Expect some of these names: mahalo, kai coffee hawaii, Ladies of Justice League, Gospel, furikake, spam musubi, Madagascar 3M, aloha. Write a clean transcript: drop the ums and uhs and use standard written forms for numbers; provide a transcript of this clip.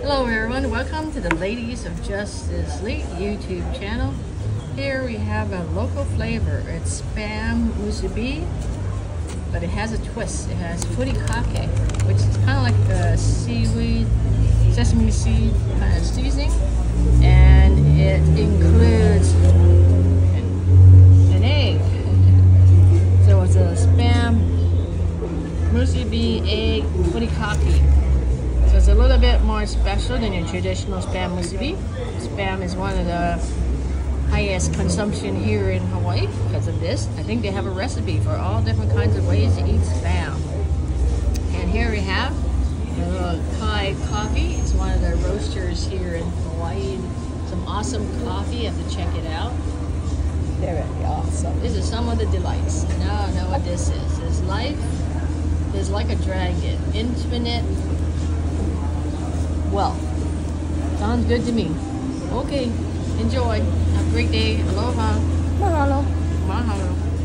Hello everyone, welcome to the Ladies of Justice League YouTube channel. Here we have a local flavor. It's spam musubi, but it has a twist. It has furikake, which is kind of like a seaweed, sesame seed kind of seasoning, and it includes an egg. So it's a spam musubi egg furikake. So it's a little bit more special than your traditional spam musubi. Spam is one of the highest consumption here in Hawaii because of this. I think they have a recipe for all different kinds of ways to eat spam. And here we have the little Kai coffee. It's one of the roasters here in Hawaii. Some awesome coffee. You have to check it out. They're really awesome. This is some of the delights. Now I know what this is. This life is like a dragon. Infinite wealth. Sounds good to me. Okay. Enjoy. Have a great day. Aloha. Mahalo. Mahalo.